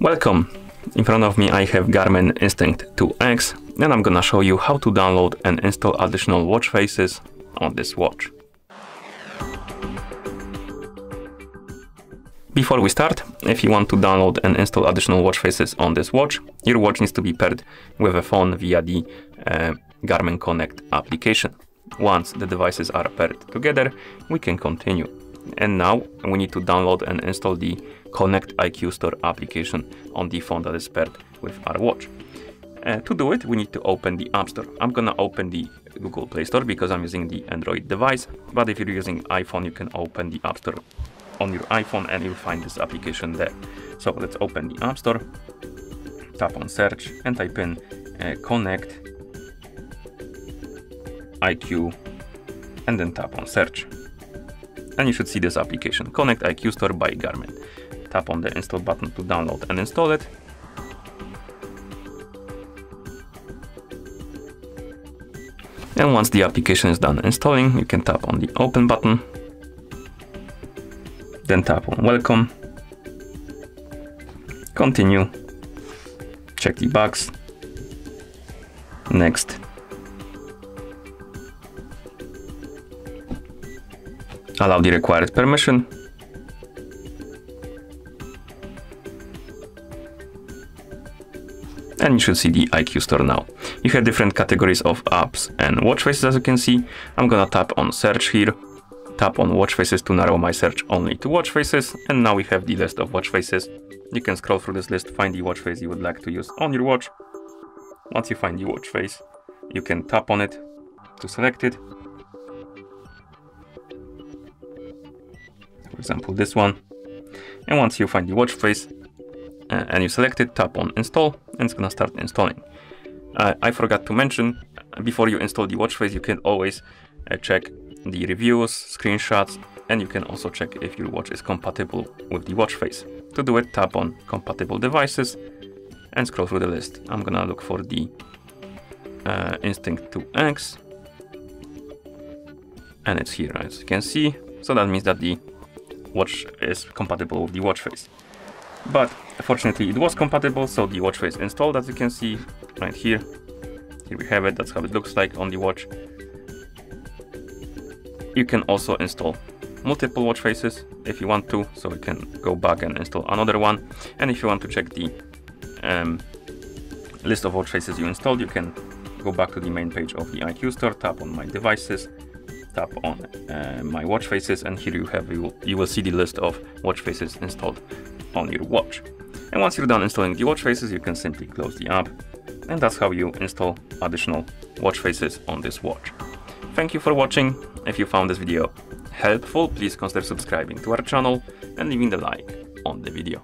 Welcome! In front of me I have Garmin Instinct 2X and I'm gonna show you how to download and install additional watch faces on this watch. Before we start, if you want to download and install additional watch faces on this watch, your watch needs to be paired with a phone via the Garmin Connect application. Once the devices are paired together, we can continue. And now we need to download and install the Connect IQ Store application on the phone that is paired with our watch. To do it, we need to open the App Store. I'm gonna open the Google Play Store because I'm using the Android device, but if you're using iPhone, you can open the App Store on your iPhone and you'll find this application there. So let's open the App Store, tap on search and type in Connect IQ and then tap on search. And you should see this application, Connect IQ Store by Garmin. Tap on the install button to download and install it. And once the application is done installing, you can tap on the open button. Then tap on welcome. Continue. Check the box. Next. Allow the required permission. And you should see the IQ Store now. You have different categories of apps and watch faces, as you can see. I'm gonna tap on search here, tap on watch faces to narrow my search only to watch faces. And now we have the list of watch faces. You can scroll through this list, find the watch face you would like to use on your watch. Once you find the watch face, you can tap on it to select it. For example, this one. And once you find the watch face and you select it, tap on install and it's gonna start installing. I forgot to mention, before you install the watch face, you can always check the reviews, screenshots, and you can also check if your watch is compatible with the watch face. To do it, tap on compatible devices and scroll through the list. I'm gonna look for the Instinct 2X and it's here, as you can see. So that means that the watch is compatible with the watch face, but fortunately it was compatible, so the watch face installed, as you can see right here. Here we have it. That's how it looks like on the watch. You can also install multiple watch faces if you want to, so you can go back and install another one. And if you want to check the list of watch faces you installed, you can go back to the main page of the IQ Store, tap on my devices, tap on my watch faces, and here you will see the list of watch faces installed on your watch. And once you're done installing the watch faces, you can simply close the app, and that's how you install additional watch faces on this watch. Thank you for watching. If you found this video helpful, please consider subscribing to our channel and leaving the like on the video.